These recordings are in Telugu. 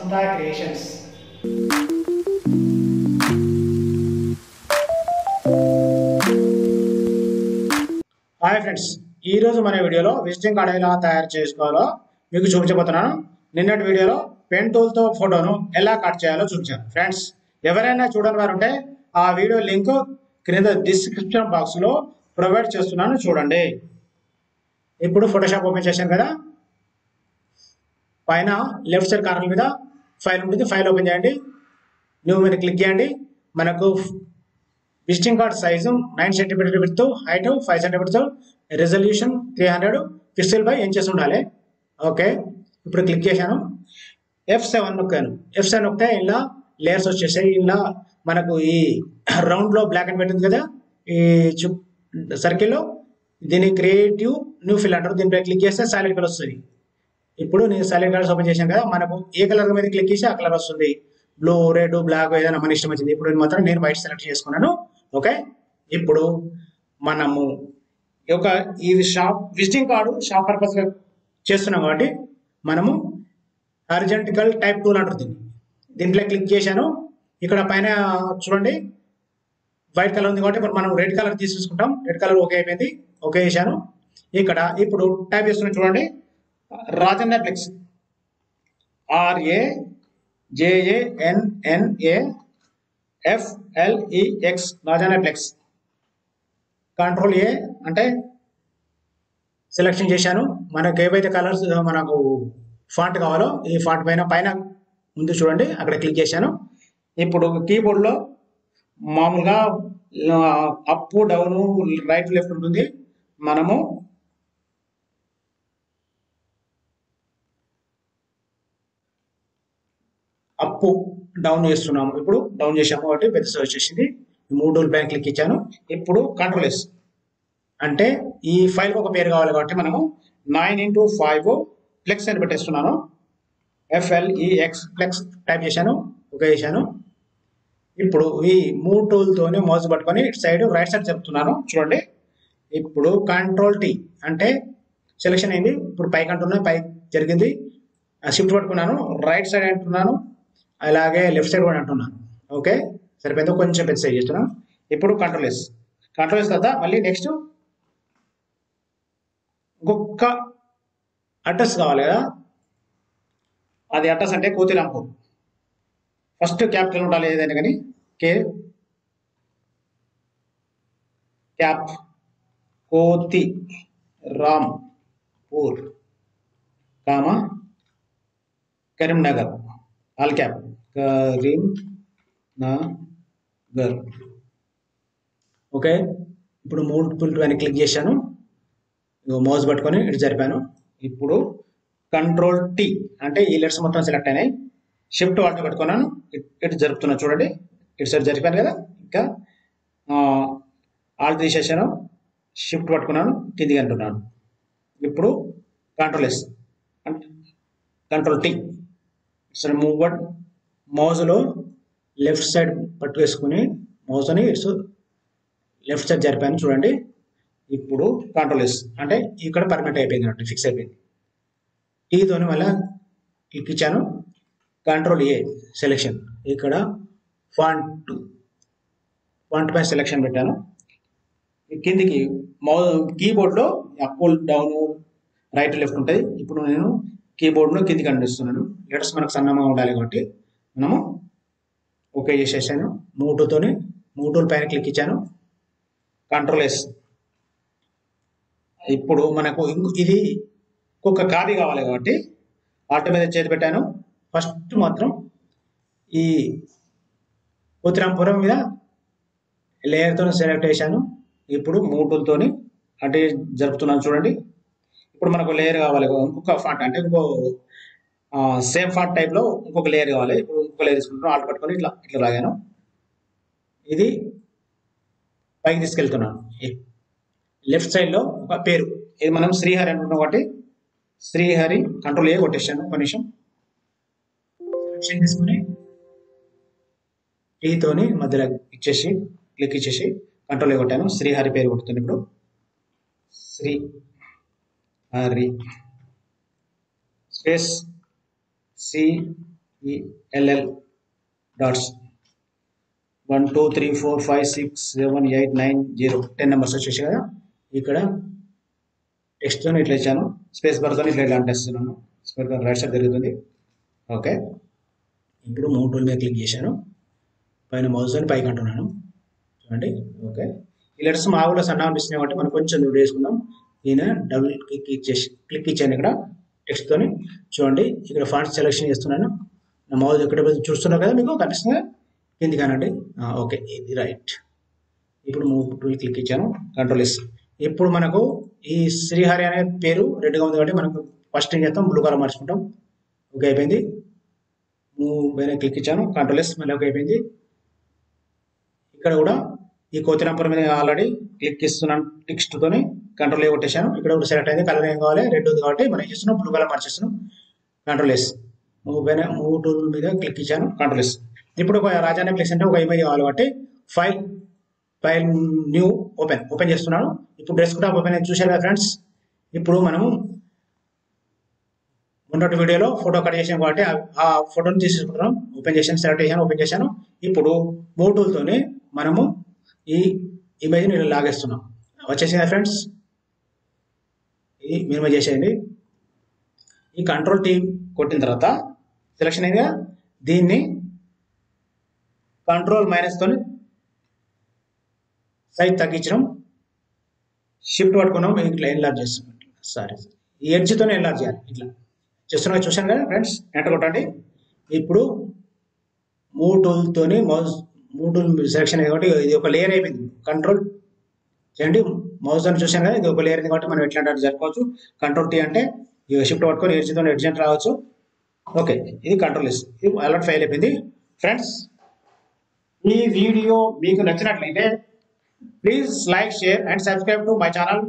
Vasantha Creations. हाय फ्रेंड्स ఈ రోజు మన వీడియోలో విజిటింగ్ కార్డ్ ఎలా తయారు చేసుకోవాలో మీకు చూపించబోతున్నాను। నిన్నటి వీడియోలో పెన్ టూల్ తో ఫోటోను ఎలా కట్ చేయాలో చూపించాను ఫ్రెండ్స్। ఎవరైనా చూడని వారు ఉంటే ఆ వీడియో లింక్ కింద డిస్క్రిప్షన్ బాక్స్ లో ప్రొవైడ్ చేస్తున్నాను చూడండి। ఇప్పుడు ఫోటోషాప్ ఓపెన్ చేశాను కదా, పైన లెఫ్ట్ సైడ్ కార్నర్ మీద ఫైల్ ఉంటుంది, ఫైల్ ఓపెన్ చేయండి, న్యూ మీద క్లిక్ చేయండి। మనకు visiting card size 9 centimeter width, height 5 centimeter, resolution 300 pixel by inches ఉండాలి। ఓకే, ఇప్పుడు క్లిక్ చేశాను, F7 నొక్కాను। F7 నొక్కితే ఇలా లేయర్స్ వచ్చేసాయి। ఇలా మనకు ఈ రౌండ్ లో బ్లాక్ అండ్ వైట్ ఉంది కదా, ఈ సర్కిల్ లో దీని క్రియేటివ్ న్యూ ఫిల్ అంటారు। దీనిపై క్లిక్ చేస్తే సాలిడ్ కలర్ వస్తుంది। ఇప్పుడు నేను సాలిడ్ కలర్స్ ఓపెన్ చేశాను కదా, మనకు ఏ కలర్ మీద క్లిక్ చేసి ఆ కలర్ వస్తుంది। బ్లూ, రెడ్, బ్లాక్ ఏదైనా మన ఇష్టం వచ్చింది। ఇప్పుడు మాత్రం నేను వైట్ సెలెక్ట్ చేసుకున్నాను। ఓకే, ఇప్పుడు మనము ఒక ఈ shop visiting card shop purpose గా చేస్తున్నాం కాబట్టి మనము హారిజాంటల్ టైప్ టూల్ అంటుంది, దీంట్లో క్లిక్ చేశాను। ఇక్కడ పైన చూడండి వైట్ కలర్ ఉంది కాబట్టి ఇప్పుడు మనం రెడ్ కలర్ తీసుకుంటాం। రెడ్ కలర్ ఓకే అయిపోయింది, ఓకే చేశాను। ఇక్కడ ఇప్పుడు టైప్ చేస్తున్నాం చూడండి, రాజన్న ఫ్లెక్స్, RAJANNAFLEX రాజానాప్లెక్స్, కంట్రోల్ ఏ అంటే సెలెక్షన్ చేశాను। మనకు ఏవైతే కలర్స్ మనకు ఫాంట్ కావాలో ఈ ఫాంట్ పైన పైన ముందు చూడండి అక్కడ క్లిక్ చేశాను। ఇప్పుడు కీబోర్డ్లో మామూలుగా అప్ డౌన్ రైట్ లెఫ్ట్ ఉంటుంది, మనము అప్ డౌన్ చేస్తున్నాము। ఇప్పుడు డౌన్ చేసాము కాబట్టి పెద్ద సర్చ్ చేసింది, మూడు రోజుల పైన క్లిక్ ఇచ్చాను। ఇప్పుడు కంట్రోల్ ఎస్ అంటే ఈ ఫైల్కి ఒక పేరు కావాలి కాబట్టి మనము 9x5 ఫ్లెక్స్ అని పెట్టేస్తున్నాను। FLEX ఫ్లెక్స్ టైప్ చేశాను, ఓకే చేశాను। ఇప్పుడు ఈ మూడు టూల్తోనే మౌస్ పట్టుకొని ఇటు సైడ్ రైట్ సైడ్ చెప్తున్నాను చూడండి। ఇప్పుడు కంట్రోల్ T అంటే సెలెక్షన్ అయింది, ఇప్పుడు పైకి అంటున్నాను, పైకి జరిగింది, షిఫ్ట్ పట్టుకున్నాను, రైట్ సైడ్ అంటున్నాను, అలాగే లెఫ్ట్ సైడ్ కూడా అంటున్నాను। ఓకే సరిపోయింది, కొంచెం పెద్ద సైజ్ చేస్తున్నాను। ఇప్పుడు కంట్రోల్ ఎస్ తర్వాత మళ్ళీ నెక్స్ట్ ఇంకొక అడ్రస్ కావాలి కదా, అది అడ్రస్ అంటే కోతిరాంపూర్, ఫస్ట్ క్యాపిటల్ ఉండాలి ఏదైనా కానీ, Kothirampur comma Karimnagar, all cap Karimnagar. Okay, ఇప్పుడు మోడ్పుల్ అని క్లిక్ చేశాను, మౌస్ పట్టుకొని ఇటు జరిపాను। ఇప్పుడు కంట్రోల్ T అంటే ఈ లెట్స్ మొత్తం సెలెక్ట్ అయినాయి, షిఫ్ట్ ఆల్ట్ పట్టుకున్నాను, ఇటు జరుపుతున్నాను చూడండి, ఇటు సైడ్ జరిపాను కదా, ఇంకా ఆల్ట్ తీసేసాను, షిఫ్ట్ పట్టుకున్నాను, కిందికి అంటున్నాను। ఇప్పుడు కంట్రోల్ S అంటే కంట్రోల్ T సరే మూవ్వర్డ్ మౌజ్లో లెఫ్ట్ సైడ్ పట్టుకేసుకుని మౌజ్ని ఇటు లెఫ్ట్ సైడ్ జరిపాను చూడండి। ఇప్పుడు కంట్రోల్ S అంటే ఇక్కడ పర్మనెంట్ అయిపోయింది అన్నట్టు, ఫిక్స్ అయిపోయింది। Tతోని మళ్ళీ క్లిక్ ఇచ్చాను, కంట్రోల్ A సెలెక్షన్, ఇక్కడ ఫాంట్ పై సెలెక్షన్ పెట్టాను, కిందికి కీబోర్డ్లో అప్ డౌన్ రైట్ లెఫ్ట్ ఉంటుంది। ఇప్పుడు నేను కీబోర్డ్ను కిందికి అందిస్తున్నాను, లెటర్స్ మనకు సన్నగా ఉండాలి కాబట్టి మనము ఓకే చేసేసాను। మూటూల్ పైన క్లిక్ ఇచ్చాను, కంట్రోల్ S ఇప్పుడు మనకు ఇది ఒక్కొక్క కాపీ కావాలి కాబట్టి ఆల్ట్ మీద చేతి పెట్టాను, ఫస్ట్ మాత్రం ఈ ఉత్తరాంపురం మీద లేయర్తో సెలెక్ట్ చేశాను। ఇప్పుడు మూటూల్తో అంటే జరుపుతున్నాను చూడండి, ఇప్పుడు మనకు లేయర్ కావాలి, ఇంకొక ఫాంట్ అంటే ఇంకో సేమ్ ఫాంట్ టైప్లో ఇంకొక లేయర్ కావాలి। ఇప్పుడు ఇంకొక లేయర్ తీసుకుంటున్నాను, ఆల్ట్ పట్టుకొని ఇట్లా లాగాను, ఇది పైకి తీసుకెళ్తున్నాను, లెఫ్ట్ సైడ్లో ఒక పేరు, ఇది మనం శ్రీహరి అనుకుంటున్నాం కాబట్టి శ్రీహరి కంట్రోల్ A కొట్టేసాను, కనీసం సెలెక్షన్ తీసుకుని Tతోని మధ్యలో ఇచ్చేసి క్లిక్ ఇచ్చేసి కంట్రోల్ A కొట్టాను, శ్రీహరి పేరు కొడుతుంది। ఇప్పుడు Srihari space C LL dots 1 2 3 4 5 6 7 8 9 0 10 numbers వచ్చేసాయి కదా. ఇక్కడ టెక్స్ట్ ని ఇట్లా ఇచ్చాను, స్పేస్ బార్ తో ఇట్లా అంటిస్తున్నాను, స్పేస్ బార్ రైట్ సైడ్ జరుగుతుంది. ఓకే, ఇప్పుడు మూవ్ టూల్ మీద క్లిక్ చేశాను, పైన మౌస్ ని పైకి అంటున్నాను చూడండి. ఓకే, ఈ లెటర్స్ మామూలుగా సన్నగా అనిపిస్తున్నాయి కాబట్టి మనం కొంచెం దూరం వేసుకుందాం. నేను డబుల్ క్లిక్ ఇచ్చాను ఇక్కడ టెక్స్ట్ తోని చూడండి. ఇక్కడ ఫాంట్ సెలెక్షన్ చేస్తున్నాను, నా మౌస్ ఎక్కడ చూస్తున్నారు కదా మీకు కనిపిస్తుంది కింది కానండి. ఓకే, ఇది రైట్. ఇప్పుడు మూవ్ టూల్ క్లిక్ ఇచ్చాను, కంట్రోల్ ఎస్. ఇప్పుడు మనకు ఈ శ్రీహరి అనే పేరు రెడ్గా ఉంది కాబట్టి మనకు ఫస్ట్ ఏం చేస్తాం, బ్లూ కలర్ మార్చుకుంటాం. ఓకే అయిపోయింది, మూవ్ పైన క్లిక్ ఇచ్చాను, కంట్రోల్ ఎస్, మళ్ళీ ఓకే అయిపోయింది. ఇక్కడ కూడా ఈ కోతి నంబర్ మీద ఆల్రెడీ క్లిక్ ఇస్తున్నాను టెక్స్ట్తోని, కంట్రోల్ ఏ కొట్టేశాను. ఇక్కడ కూడా సెలెక్ట్ అయింది, కలర్ ఏం కావాలి, రెడ్ ఉంది కాబట్టి మనం చేస్తున్నాం బ్లూ కలర్ మార్చేస్తున్నాం, కంట్రోల్ ఎస్. మూవ్ టూల్ మీద క్లిక్ ఇచ్చాను, కంట్రోల్ ఎస్. ఇప్పుడు ఒక రాజానే ప్లేస్ అంటే ఒక ఇమేజ్ కావాలి కాబట్టి file file new open open చేస్తున్నాను. ఇప్పుడు డెస్క్ టాప్ ఓపెన్ చూశారు కదా ఫ్రెండ్స్. ఇప్పుడు మనము మొన్నటి వీడియోలో ఫోటో కట్ చేసాం కాబట్టి ఆ ఫోటోని తీసుకుంటున్నాం. ఓపెన్ చేశాను, సెలెక్ట్ చేశాను, ఓపెన్ చేశాను. ఇప్పుడు మూవ్ టూల్తోనే మనము ఈ ఇమేజ్ని ఇలా లాగేస్తున్నాం. వచ్చేసిందా ఫ్రెండ్స్, ఇది మినిమం చేసేయండి. ఈ కంట్రోల్ టీ కొట్టిన తర్వాత సెలెక్షన్ అయింది, దీన్ని కంట్రోల్ మైనస్తో సైజ్ తగ్గించడం, షిఫ్ట్ పట్టుకున్నాం, ఇట్లా ఎన్లార్జ్ చేస్తున్నాం. సారీ, ఈ ఎడ్జ్తోనే ఎన్లార్జ్ చేయాలి. ఇట్లా చేస్తున్నా చూసాను కదా ఫ్రెండ్స్, ఎంటర్ కొట్టండి. ఇప్పుడు మూవ్ టూల్తోని మౌస్, మూవ్ టూల్ సెలెక్షన్ అయింది కాబట్టి ఇది ఒక లేయర్ అయిపోయింది. కంట్రోల్ చేయండి, మౌస్ అని చూసాను కదా, ఇది ఒక లేయర్ అయింది కాబట్టి మనం ఎట్లాంటి జరుపుకోవచ్చు. కంట్రోల్ టీ అంటే ఇక షిఫ్ట్ పట్టుకొని ఎడ్జ్తో ఎడ్జెంట్ రావచ్చు. ఓకే, ఇది కంట్రోల్ ఇస్, ఇది అలర్ట్ ఫైల్ అయిపోయింది. ఫ్రెండ్స్, ఈ వీడియో మీకు నచ్చినట్లయితే please like, share and subscribe to my channel.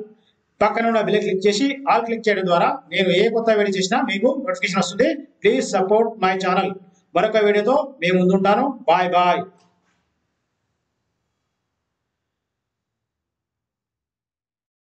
పక్కన ఉన్న బిల్ క్లిక్ చేసి ఆల్ క్లిక్ చేయడం ద్వారా నేను ఏ కొత్త వీడియో చేసినా మీకు నోటిఫికేషన్ వస్తుంది. Please support my channel. మరొక వీడియోతో మేము ముందుంటాను. Bye bye.